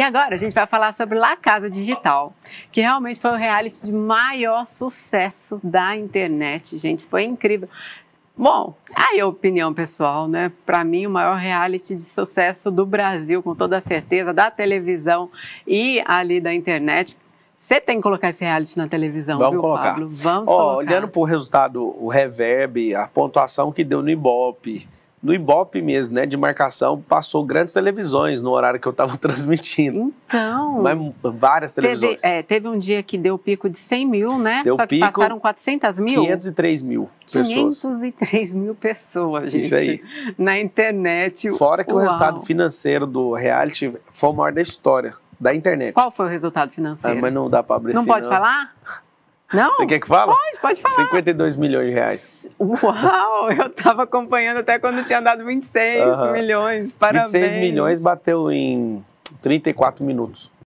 E agora a gente vai falar sobre La Casa Digital, que realmente foi o reality de maior sucesso da internet, gente, foi incrível. Bom, aí a opinião pessoal, né? Para mim, o maior reality de sucesso do Brasil, com toda certeza, da televisão e ali da internet. Você tem que colocar esse reality na televisão, vamos viu, colocar. Pablo? Vamos colocar. Olhando para o resultado, o reverb, a pontuação que deu no Ibope. No Ibope mesmo, né, de marcação, passou grandes televisões no horário que eu estava transmitindo. Então... Mas várias televisões. Teve um dia que deu pico de 100 mil, né? Deu só que pico, passaram 400 mil? 503 mil pessoas. 503 mil pessoas, gente. Isso aí. Na internet. Fora que uau, o resultado financeiro do reality foi o maior da história, da internet. Qual foi o resultado financeiro? Ah, mas não dá para abrir. Não pode falar? Não? Você quer que fale? Pode falar. 52 milhões de reais. Uau, eu estava acompanhando até quando tinha dado 26 milhões, parabéns. 26 milhões bateu em 34 minutos.